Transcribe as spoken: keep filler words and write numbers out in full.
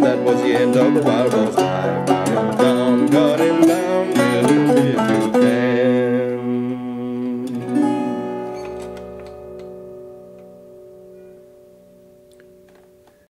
That was the end of the wild ones.